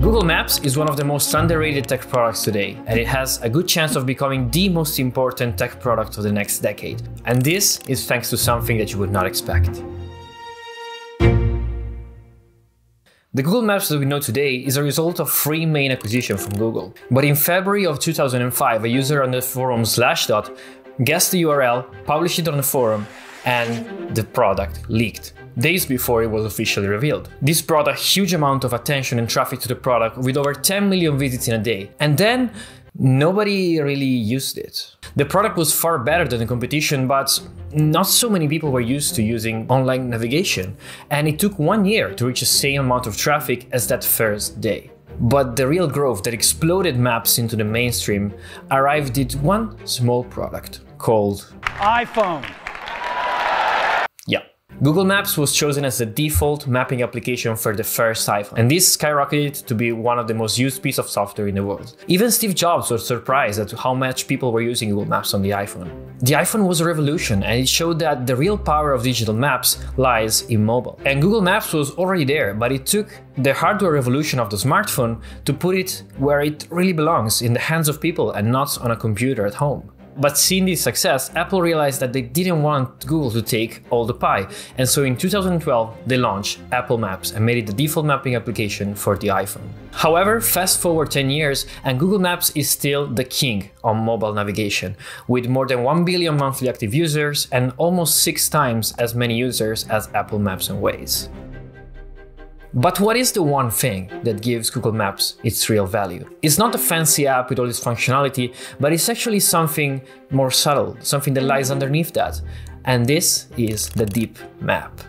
Google Maps is one of the most underrated tech products today, and it has a good chance of becoming the most important tech product of the next decade. And this is thanks to something that you would not expect. The Google Maps that we know today is a result of three main acquisitions from Google. But in February of 2005, a user on the forum Slashdot guessed the URL, published it on the forum, and the product leaked days before it was officially revealed. This brought a huge amount of attention and traffic to the product with over 10 million visits in a day. And then nobody really used it. The product was far better than the competition, but not so many people were used to using online navigation, and it took 1 year to reach the same amount of traffic as that first day. But the real growth that exploded Maps into the mainstream arrived at one small product called iPhone. Yeah. Google Maps was chosen as the default mapping application for the first iPhone, and this skyrocketed to be one of the most used pieces of software in the world. Even Steve Jobs was surprised at how much people were using Google Maps on the iPhone. The iPhone was a revolution, and it showed that the real power of digital maps lies in mobile. And Google Maps was already there, but it took the hardware revolution of the smartphone to put it where it really belongs, in the hands of people and not on a computer at home. But seeing this success, Apple realized that they didn't want Google to take all the pie, and so in 2012 they launched Apple Maps and made it the default mapping application for the iPhone. However, fast forward 10 years and Google Maps is still the king on mobile navigation, with more than 1 billion monthly active users and almost 6 times as many users as Apple Maps and Waze. But what is the one thing that gives Google Maps its real value? It's not a fancy app with all this functionality, but it's actually something more subtle, something that lies underneath that. And this is the deep map.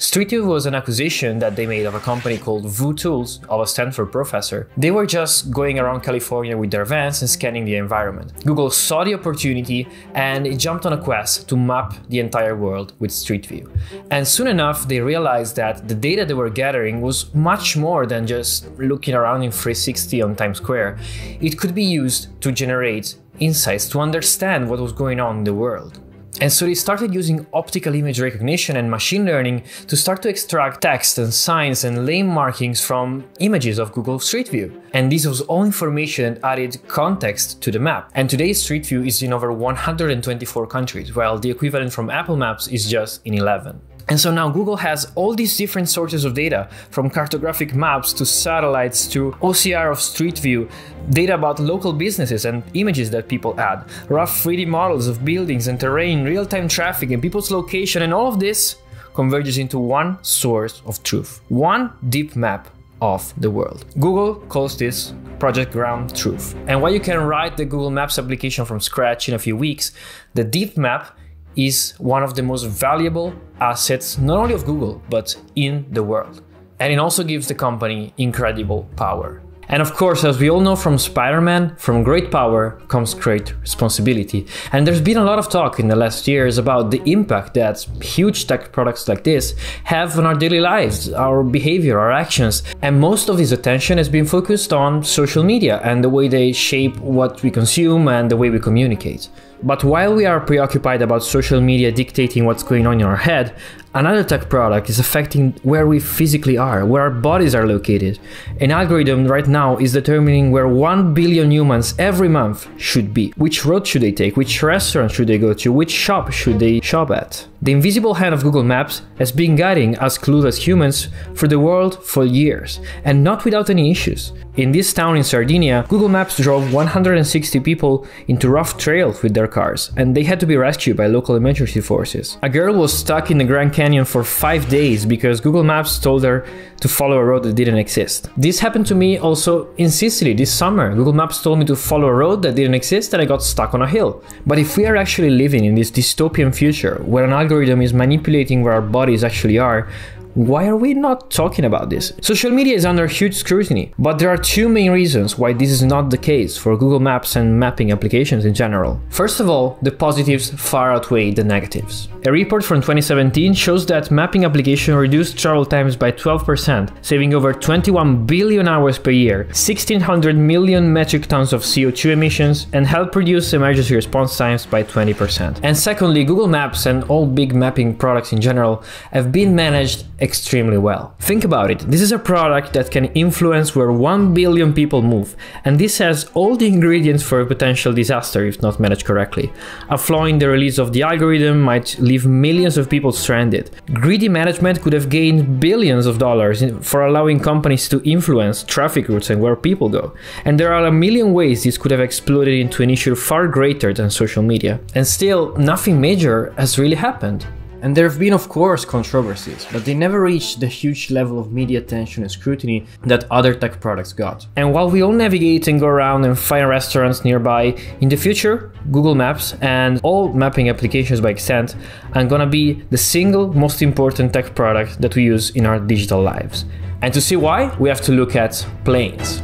Street View was an acquisition that they made of a company called VuTools of a Stanford professor. They were just going around California with their vans and scanning the environment. Google saw the opportunity and it jumped on a quest to map the entire world with Street View. And soon enough, they realized that the data they were gathering was much more than just looking around in 360 on Times Square. It could be used to generate insights, to understand what was going on in the world. And so they started using optical image recognition and machine learning to start to extract text and signs and lane markings from images of Google Street View. And this was all information that added context to the map. And today Street View is in over 124 countries, while the equivalent from Apple Maps is just in 11. And so now Google has all these different sources of data, from cartographic maps to satellites to OCR of Street View, data about local businesses and images that people add, rough 3D models of buildings and terrain, real-time traffic and people's location, and all of this converges into one source of truth, one deep map of the world. Google calls this Project Ground Truth. And while you can write the Google Maps application from scratch in a few weeks, the deep map is one of the most valuable assets, not only of Google, but in the world. And it also gives the company incredible power. And of course, as we all know from Spider-Man, from great power comes great responsibility. And there's been a lot of talk in the last years about the impact that huge tech products like this have on our daily lives, our behavior, our actions. And most of this attention has been focused on social media and the way they shape what we consume and the way we communicate. But while we are preoccupied about social media dictating what's going on in our head, another tech product is affecting where we physically are, where our bodies are located. An algorithm right now is determining where 1 billion humans every month should be. Which road should they take? Which restaurant should they go to? Which shop should they shop at? The invisible hand of Google Maps has been guiding us clueless humans through the world for years, and not without any issues. In this town in Sardinia, Google Maps drove 160 people into rough trails with their cars, and they had to be rescued by local emergency forces. A girl was stuck in the Grand Canyon for 5 days because Google Maps told her to follow a road that didn't exist. This happened to me also in Sicily this summer. Google Maps told me to follow a road that didn't exist and I got stuck on a hill. But if we are actually living in this dystopian future where an algorithm is manipulating where our bodies actually are, why are we not talking about this? Social media is under huge scrutiny, but there are two main reasons why this is not the case for Google Maps and mapping applications in general. First of all, the positives far outweigh the negatives. A report from 2017 shows that mapping applications reduced travel times by 12%, saving over 21 billion hours per year, 1,600 million metric tons of CO2 emissions, and helped reduce emergency response times by 20%. And secondly, Google Maps and all big mapping products in general have been managed extremely well. Think about it, this is a product that can influence where 1 billion people move, and this has all the ingredients for a potential disaster if not managed correctly. A flaw in the release of the algorithm might leave millions of people stranded. Greedy management could have gained billions of dollars for allowing companies to influence traffic routes and where people go. And there are a million ways this could have exploded into an issue far greater than social media. And still, nothing major has really happened. And there have been, of course, controversies, but they never reached the huge level of media attention and scrutiny that other tech products got. And while we all navigate and go around and find restaurants nearby, in the future, Google Maps and all mapping applications by extent are gonna be the single most important tech product that we use in our digital lives. And to see why, we have to look at planes.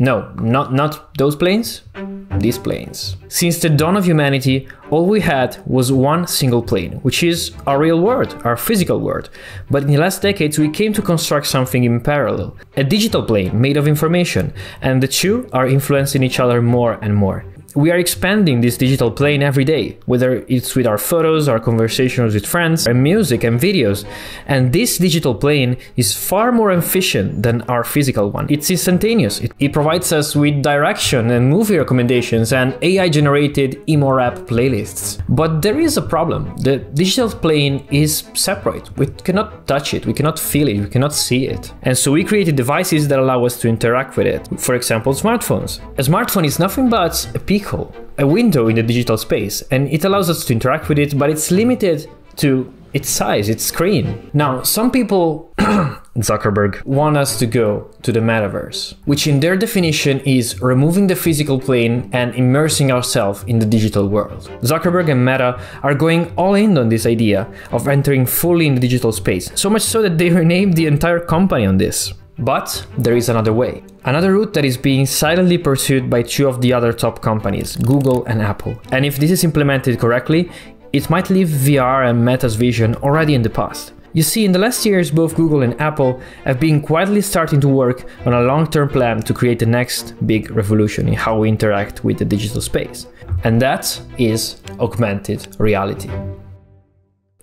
No, not those planes. These planes. Since the dawn of humanity, all we had was one single plane, which is our real world, our physical world. But in the last decades, we came to construct something in parallel, a digital plane made of information, and the two are influencing each other more and more. We are expanding this digital plane every day, whether it's with our photos, our conversations with friends, and music and videos. And this digital plane is far more efficient than our physical one. It's instantaneous. It provides us with direction and movie recommendations and AI-generated emo rap playlists. But there is a problem. The digital plane is separate. We cannot touch it. We cannot feel it. We cannot see it. And so we created devices that allow us to interact with it. For example, smartphones. A smartphone is nothing but a pico, a window in the digital space, and it allows us to interact with it, but it's limited to its size, its screen. Now, some people, Zuckerberg, want us to go to the metaverse, which in their definition is removing the physical plane and immersing ourselves in the digital world. Zuckerberg and Meta are going all in on this idea of entering fully in the digital space, so much so that they renamed the entire company on this. But there is another way. Another route that is being silently pursued by two of the other top companies, Google and Apple. And if this is implemented correctly, it might leave VR and Meta's vision already in the past. You see, in the last years, both Google and Apple have been quietly starting to work on a long-term plan to create the next big revolution in how we interact with the digital space. And that is augmented reality.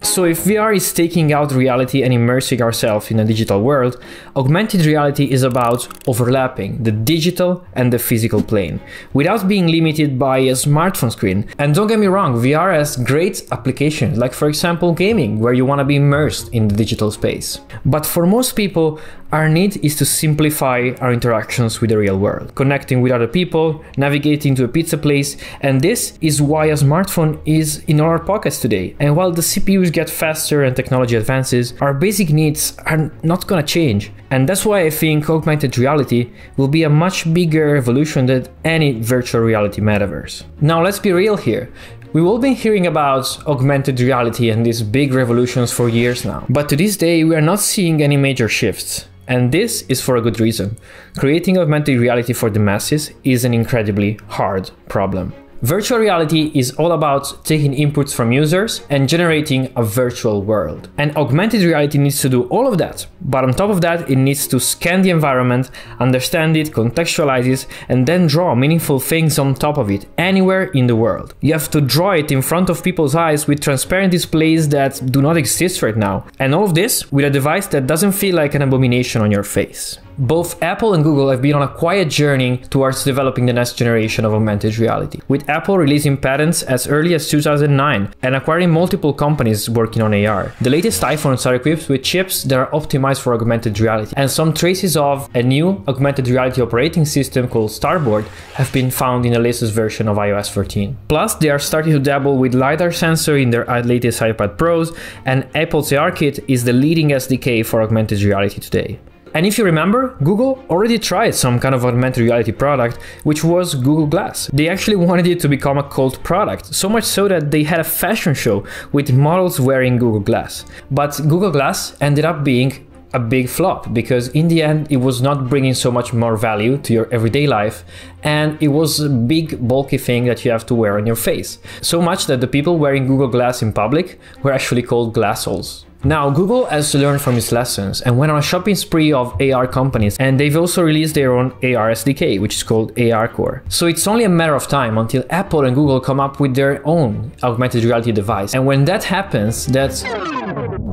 So if VR is taking out reality and immersing ourselves in a digital world, augmented reality is about overlapping the digital and the physical plane, without being limited by a smartphone screen. And don't get me wrong, VR has great applications, like for example gaming, where you want to be immersed in the digital space. But for most people, our need is to simplify our interactions with the real world, connecting with other people, navigating to a pizza place, and this is why a smartphone is in all our pockets today. And while the CPUs get faster and technology advances, our basic needs are not gonna change. And that's why I think augmented reality will be a much bigger evolution than any virtual reality metaverse. Now let's be real here. We've all been hearing about augmented reality and these big revolutions for years now. But to this day, we are not seeing any major shifts. And this is for a good reason. Creating augmented reality for the masses is an incredibly hard problem. Virtual reality is all about taking inputs from users and generating a virtual world. And augmented reality needs to do all of that. But on top of that, it needs to scan the environment, understand it, contextualize it, and then draw meaningful things on top of it, anywhere in the world. You have to draw it in front of people's eyes with transparent displays that do not exist right now. And all of this with a device that doesn't feel like an abomination on your face. Both Apple and Google have been on a quiet journey towards developing the next generation of augmented reality, with Apple releasing patents as early as 2009 and acquiring multiple companies working on AR. The latest iPhones are equipped with chips that are optimized for augmented reality, and some traces of a new augmented reality operating system called Starboard have been found in the latest version of iOS 14. Plus, they are starting to dabble with LiDAR sensor in their latest iPad Pros, and Apple's ARKit is the leading SDK for augmented reality today. And if you remember, Google already tried some kind of augmented reality product, which was Google Glass. They actually wanted it to become a cult product, so much so that they had a fashion show with models wearing Google Glass. But Google Glass ended up being a big flop, because in the end it was not bringing so much more value to your everyday life, and it was a big bulky thing that you have to wear on your face. So much that the people wearing Google Glass in public were actually called glassholes. Now, Google has learned from its lessons and went on a shopping spree of AR companies, and they've also released their own AR SDK, which is called ARCore. So it's only a matter of time until Apple and Google come up with their own augmented reality device, and when that happens, that's...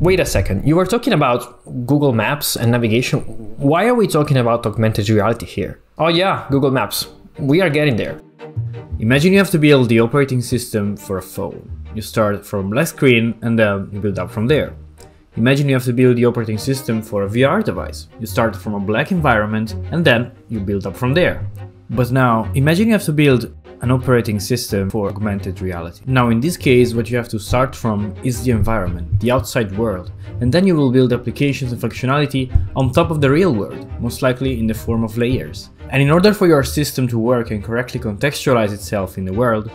Wait a second, you were talking about Google Maps and navigation. Why are we talking about augmented reality here? Oh yeah, Google Maps. We are getting there. Imagine you have to build the operating system for a phone. You start from black screen and then you build up from there. Imagine you have to build the operating system for a VR device. You start from a black environment and then you build up from there. But now, imagine you have to build an operating system for augmented reality. Now in this case, what you have to start from is the environment, the outside world, and then you will build applications and functionality on top of the real world, most likely in the form of layers. And in order for your system to work and correctly contextualize itself in the world,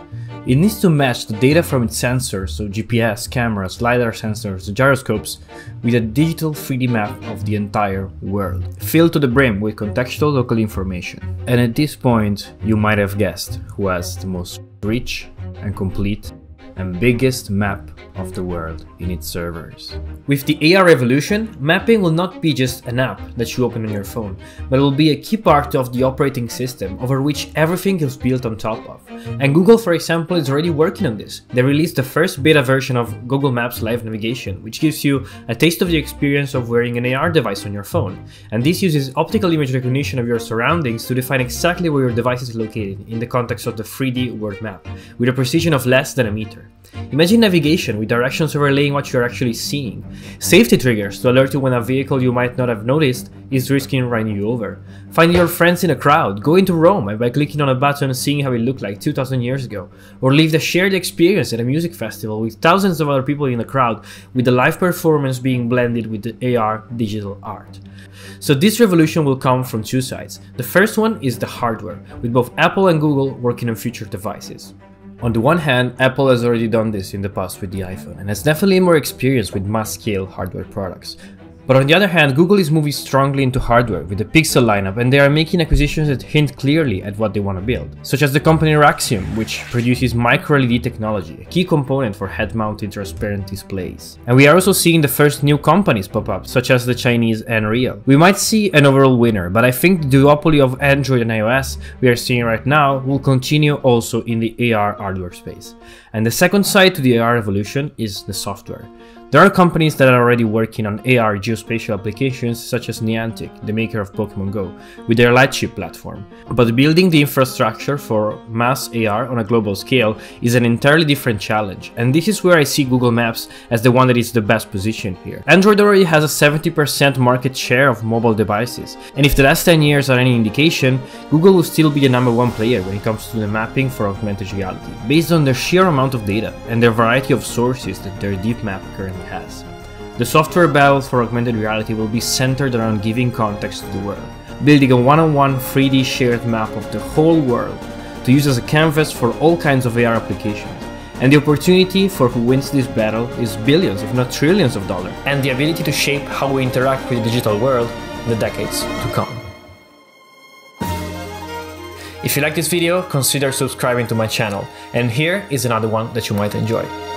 it needs to match the data from its sensors, so GPS, cameras, LiDAR sensors, gyroscopes, with a digital 3D map of the entire world, filled to the brim with contextual local information. And at this point, you might have guessed who has the most rich and complete and biggest map of the world in its servers. With the AR revolution, mapping will not be just an app that you open on your phone, but it will be a key part of the operating system over which everything is built on top of. And Google, for example, is already working on this. They released the first beta version of Google Maps Live Navigation, which gives you a taste of the experience of wearing an AR device on your phone. And this uses optical image recognition of your surroundings to define exactly where your device is located in the context of the 3D world map, with a precision of less than a meter. Imagine navigation with directions overlaying what you're actually seeing, safety triggers to alert you when a vehicle you might not have noticed is risking running you over, finding your friends in a crowd, going to Rome and by clicking on a button seeing how it looked like 2000 years ago, or live the shared experience at a music festival with thousands of other people in the crowd with the live performance being blended with the AR digital art. So this revolution will come from two sides. The first one is the hardware, with both Apple and Google working on future devices. On the one hand, Apple has already done this in the past with the iPhone and has definitely more experience with mass-scale hardware products. But on the other hand, Google is moving strongly into hardware with the Pixel lineup, and they are making acquisitions that hint clearly at what they want to build, such as the company Raxium, which produces micro-LED technology, a key component for head-mounted transparent displays. And we are also seeing the first new companies pop up, such as the Chinese Enreal. We might see an overall winner, but I think the duopoly of Android and iOS we are seeing right now will continue also in the AR hardware space. And the second side to the AR revolution is the software. There are companies that are already working on AR geospatial applications such as Niantic, the maker of Pokemon Go, with their Lightship platform. But building the infrastructure for mass AR on a global scale is an entirely different challenge, and this is where I see Google Maps as the one that is the best position here. Android already has a 70% market share of mobile devices, and if the last 10 years are any indication, Google will still be the #1 player when it comes to the mapping for augmented reality, based on the sheer amount of data and the variety of sources that their deep map currently has. The software battle for augmented reality will be centered around giving context to the world, building a one-on-one 3D shared map of the whole world to use as a canvas for all kinds of AR applications. And the opportunity for who wins this battle is billions, if not trillions of dollars, and the ability to shape how we interact with the digital world in the decades to come. If you like this video, consider subscribing to my channel, and here is another one that you might enjoy.